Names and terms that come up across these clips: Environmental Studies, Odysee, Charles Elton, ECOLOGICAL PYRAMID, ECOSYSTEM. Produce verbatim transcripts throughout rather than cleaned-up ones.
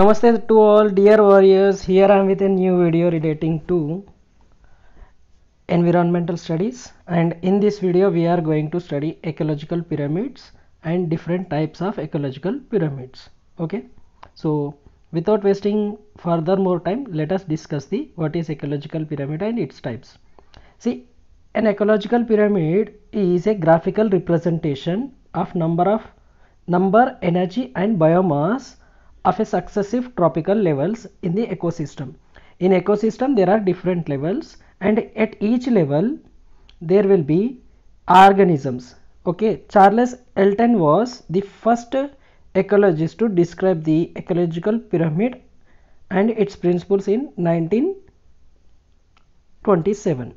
Namaste to all dear warriors. Here I am with a new video relating to environmental studies, and in this video we are going to study ecological pyramids and different types of ecological pyramids. Okay, so without wasting further more time, let us discuss the what is ecological pyramid and its types. See, an ecological pyramid is a graphical representation of number of number, energy and biomass of a successive tropical levels in the ecosystem. In ecosystem there are different levels, and at each level there will be organisms. Okay, Charles Elton was the first ecologist to describe the ecological pyramid and its principles in nineteen twenty-seven.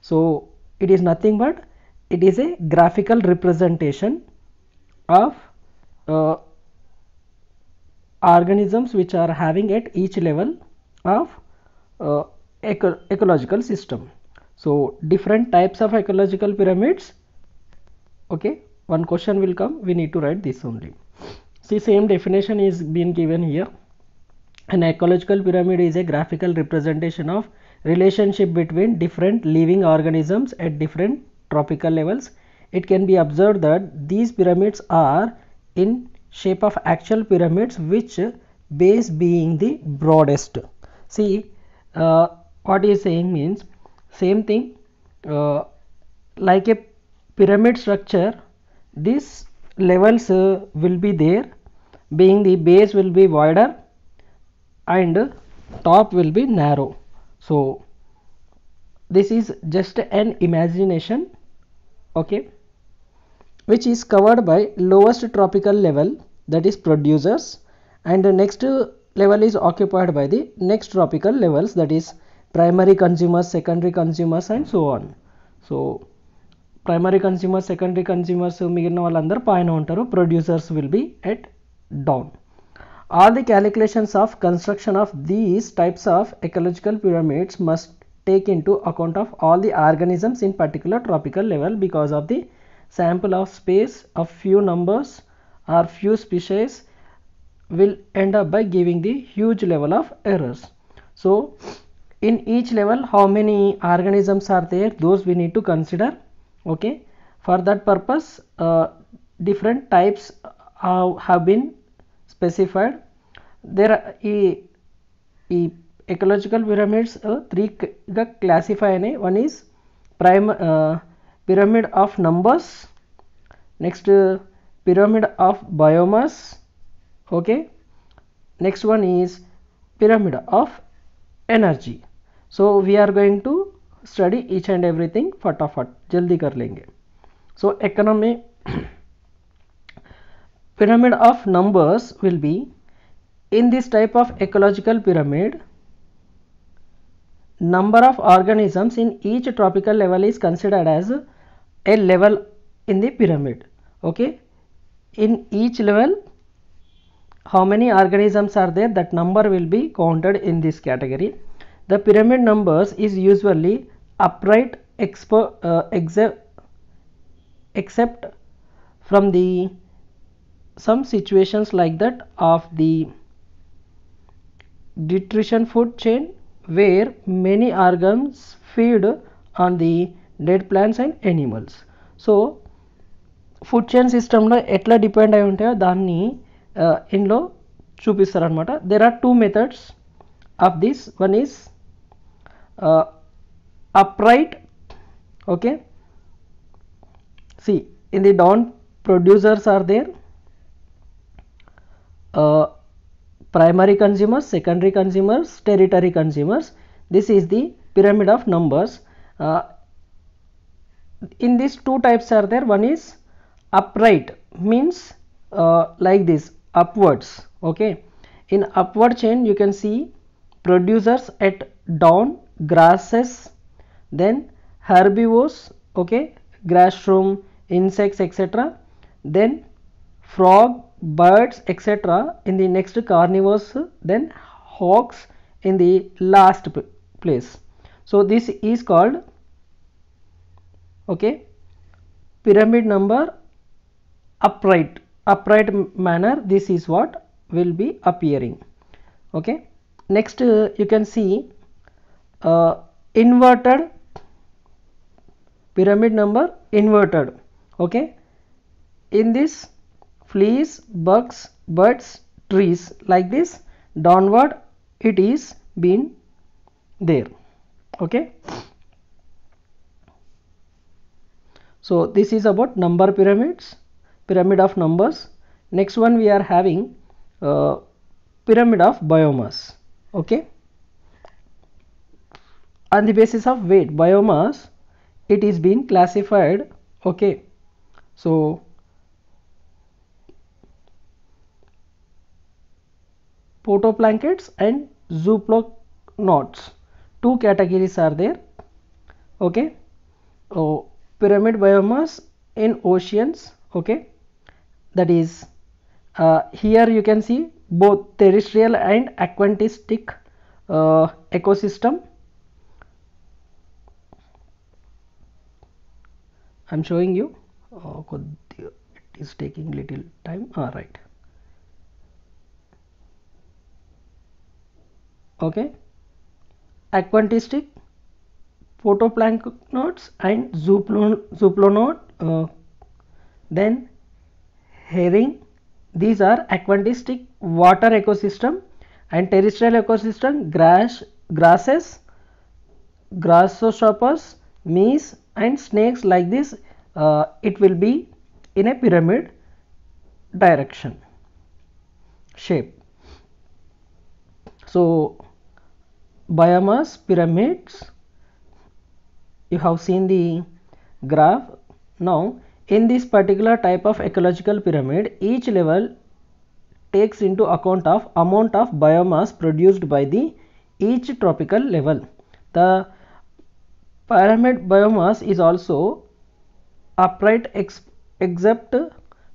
So it is nothing but it is a graphical representation of uh, organisms which are having at each level of uh, eco ecological system. So different types of ecological pyramids. Okay, one question will come, we need to write this only. See, same definition is being given here. An ecological pyramid is a graphical representation of relationship between different living organisms at different tropical levels. It can be observed that these pyramids are in shape of actual pyramids, which base being the broadest. See, uh, what is saying means same thing, uh, like a pyramid structure, these levels uh, will be there, being the base will be wider and uh, top will be narrow. So this is just an imagination, okay, which is covered by lowest tropical level, that is producers, and the next level is occupied by the next tropical levels, that is primary consumers, secondary consumers and so on. So primary consumers, secondary consumers, మిగిలిన వాళ్ళందరూ పైన ఉంటారు, producers will be at down. All the calculations of construction of these types of ecological pyramids must take into account of all the organisms in particular tropical level because of the sample of space of few numbers or few species will end up by giving the huge level of errors. So in each level how many organisms are there, those we need to consider. Okay, for that purpose uh, different types uh, have been specified. There are e, e ecological pyramids uh, three classify. One is prime uh, pyramid of numbers, next uh, pyramid of biomass, okay, next one is pyramid of energy. So we are going to study each and everything फटाफट जल्दी कर लेंगे. So economy pyramid of numbers will be in this type of ecological pyramid number of organisms in each tropical level is considered as a level in the pyramid. Okay, in each level how many organisms are there, that number will be counted in this category. The pyramid numbers is usually upright expo, uh, except, except from the some situations like that of the nutrition food chain where many organs feed on the dead plants and animals. So food chain system lo etla depend ayi untayo danni inlo chupistaru anamata. There are two methods of this. One is Uh, upright. Okay, see, in the down producers are there, uh, primary consumers, secondary consumers, tertiary consumers. This is the pyramid of numbers. Uh, in these two types are there. One is upright, means uh, like this upwards. Okay, in upward chain you can see producers at down, grasses, then herbivores, okay, grassroom, insects etc, then frog, birds etc in the next carnivores, then hawks in the last place. So this is called, okay, pyramid number upright upright manner. This is what will be appearing. Okay, next uh, you can see uh, inverted pyramid number inverted. Okay, in this fleas, bugs, birds, trees, like this downward it is been there. Okay, so this is about number pyramids, pyramid of numbers. Next one we are having uh, pyramid of biomass. Okay, on the basis of weight biomass it is being classified. Okay, so protoplankets and zooplonauts, two categories are there. Okay, oh, pyramid biomass in oceans. Okay, that is uh, here you can see both terrestrial and aquatic uh, ecosystem. I am showing you. Oh, it is taking little time. All right. Okay, aquatic, photoplanktonauts and zooplon zooplonauts, uh, then herring. These are aquatic water ecosystem, and terrestrial ecosystem grass, grasses, grasshoppers, mice and snakes, like this uh, it will be in a pyramid direction shape. So biomass pyramids, you have seen the graph. Now in this particular type of ecological pyramid, each level takes into account of amount of biomass produced by the each tropical level. The pyramid biomass is also upright ex except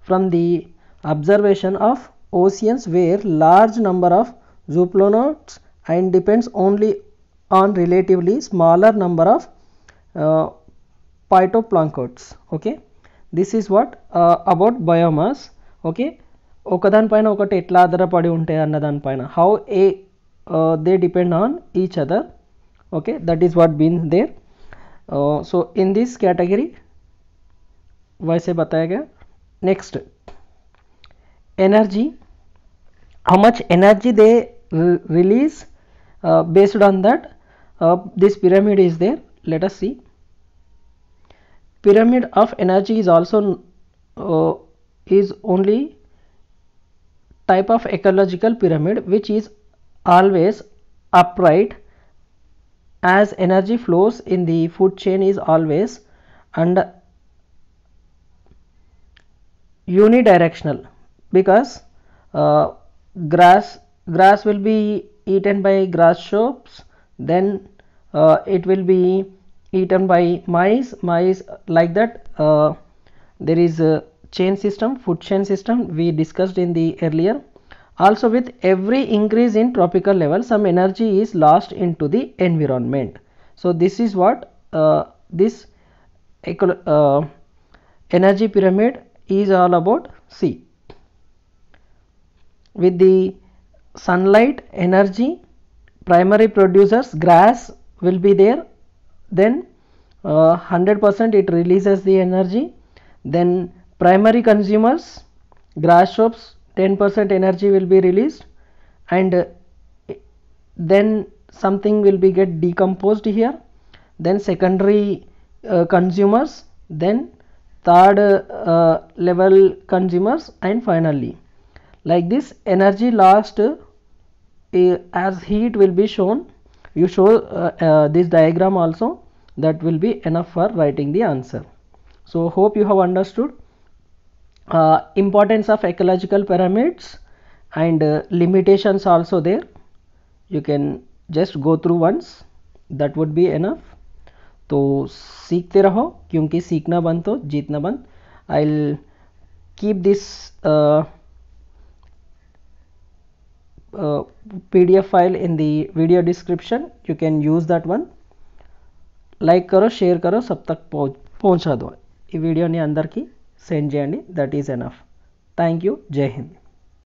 from the observation of oceans, where large number of zooplanauts and depends only on relatively smaller number of uh, phytoplanktonauts. Okay, this is what uh, about biomass. Okay, okadanipaina okati etla adharapadi untayi anna danipaina how a uh, they depend on each other. Okay, that is what been there. Uh, so in this category वैसे बताया गया. Next, energy, how much energy they release uh, based on that uh, this pyramid is there. Let us see. Pyramid of energy is also uh, is only type of ecological pyramid which is always upright, as energy flows in the food chain is always and unidirectional, because uh, grass grass will be eaten by grasshoppers, then uh, it will be eaten by mice, mice like that. Uh, there is a chain system, food chain system we discussed in the earlier. Also, with every increase in tropical level, some energy is lost into the environment. So this is what uh, this uh, energy pyramid is all about. See, with the sunlight energy, primary producers grass will be there. Then uh, one hundred percent it releases the energy. Then primary consumers grasshoppers, ten percent energy will be released, and uh, then something will be get decomposed here. Then secondary uh, consumers, then third uh, level consumers, and finally like this energy lost uh, as heat will be shown. You show uh, uh, this diagram also, that will be enough for writing the answer. So hope you have understood uh, importance of ecological pyramids and uh, limitations also there. You can just go through once, that would be enough. So सीखते रहो, क्योंकि सीखना बंद तो जीतना बंद. I'll keep this uh, Uh, P D F file in the video description. You can use that one. Like करो, share करो, सब तक पहुंचा दो ये वीडियो ने अंदर की सेंड चेयंडी. That is enough. Thank you. जय हिंद.